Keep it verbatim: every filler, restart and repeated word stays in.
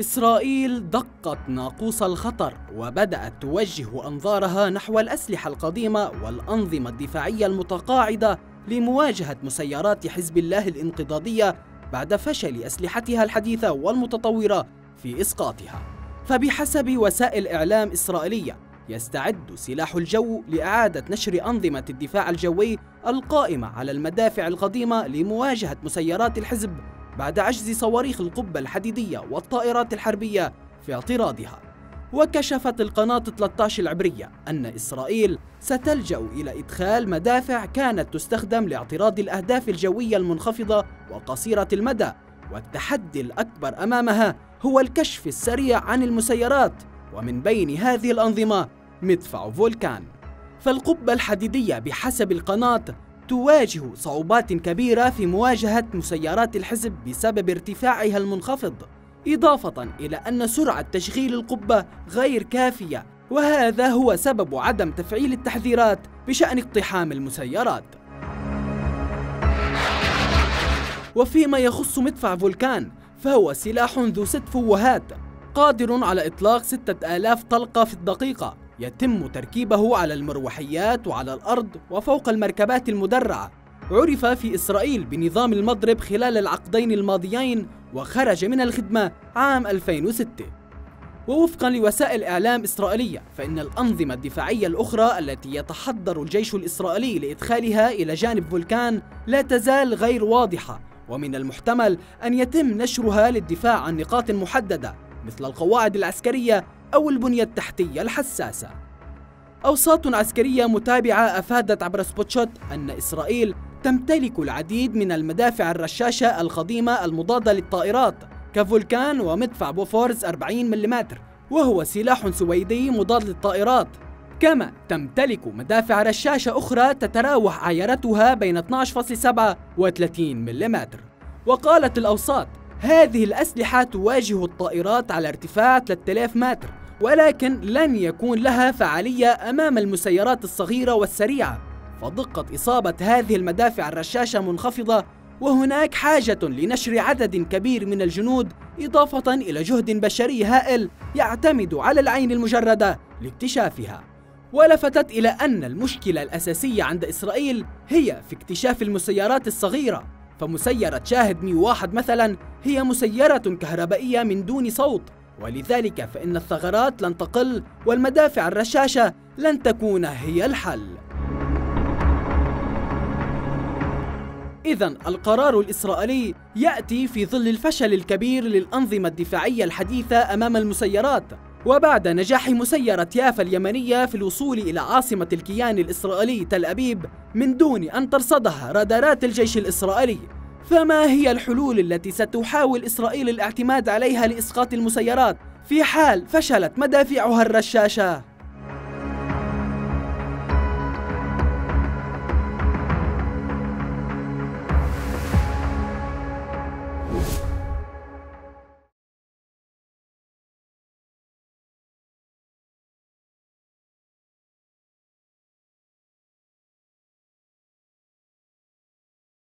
إسرائيل دقت ناقوس الخطر وبدأت توجه أنظارها نحو الأسلحة القديمة والأنظمة الدفاعية المتقاعدة لمواجهة مسيرات حزب الله الانقضاضية بعد فشل أسلحتها الحديثة والمتطورة في إسقاطها. فبحسب وسائل إعلام إسرائيلية، يستعد سلاح الجو لإعادة نشر أنظمة الدفاع الجوي القائمة على المدافع القديمة لمواجهة مسيرات الحزب بعد عجز صواريخ القبة الحديدية والطائرات الحربية في اعتراضها. وكشفت القناة ثلاثة عشر العبرية أن إسرائيل ستلجأ إلى إدخال مدافع كانت تستخدم لاعتراض الأهداف الجوية المنخفضة وقصيرة المدى، والتحدي الأكبر أمامها هو الكشف السريع عن المسيرات، ومن بين هذه الأنظمة مدفع فولكان. فالقبة الحديدية بحسب القناة تواجه صعوبات كبيرة في مواجهة مسيرات الحزب بسبب ارتفاعها المنخفض، إضافة إلى أن سرعة تشغيل القبة غير كافية، وهذا هو سبب عدم تفعيل التحذيرات بشأن اقتحام المسيرات. وفيما يخص مدفع فولكان، فهو سلاح ذو ست فوهات قادر على إطلاق ستة آلاف طلقة في الدقيقة، يتم تركيبه على المروحيات وعلى الأرض وفوق المركبات المدرعة. عرف في إسرائيل بنظام المضرب خلال العقدين الماضيين، وخرج من الخدمة عام ألفين وستة. ووفقا لوسائل إعلام إسرائيلية، فإن الأنظمة الدفاعية الأخرى التي يتحضر الجيش الإسرائيلي لإدخالها إلى جانب فولكان لا تزال غير واضحة، ومن المحتمل أن يتم نشرها للدفاع عن نقاط محددة مثل القواعد العسكرية أو البنية التحتية الحساسة. أوساط عسكرية متابعة أفادت عبر سبوتشوت أن إسرائيل تمتلك العديد من المدافع الرشاشة القديمة المضادة للطائرات كفولكان ومدفع بوفورز أربعين ملم، وهو سلاح سويدي مضاد للطائرات، كما تمتلك مدافع رشاشة أخرى تتراوح عيارتها بين اثني عشر فاصلة سبعة وثلاثين ملم. وقالت الأوساط: هذه الأسلحة تواجه الطائرات على ارتفاع ثلاثة آلاف متر، ولكن لن يكون لها فعالية أمام المسيرات الصغيرة والسريعة، فدقة إصابة هذه المدافع الرشاشة منخفضة، وهناك حاجة لنشر عدد كبير من الجنود، إضافة إلى جهد بشري هائل يعتمد على العين المجردة لاكتشافها. ولفتت إلى أن المشكلة الأساسية عند إسرائيل هي في اكتشاف المسيرات الصغيرة، فمسيرة شاهد مئة وواحد مثلا هي مسيرة كهربائية من دون صوت، ولذلك فإن الثغرات لن تقل والمدافع الرشاشة لن تكون هي الحل. إذن القرار الإسرائيلي يأتي في ظل الفشل الكبير للأنظمة الدفاعية الحديثة أمام المسيرات، وبعد نجاح مسيرة يافا اليمنية في الوصول إلى عاصمة الكيان الإسرائيلي تل أبيب من دون أن ترصدها رادارات الجيش الإسرائيلي، فما هي الحلول التي ستحاول إسرائيل الاعتماد عليها لإسقاط المسيرات في حال فشلت مدافعها الرشاشة؟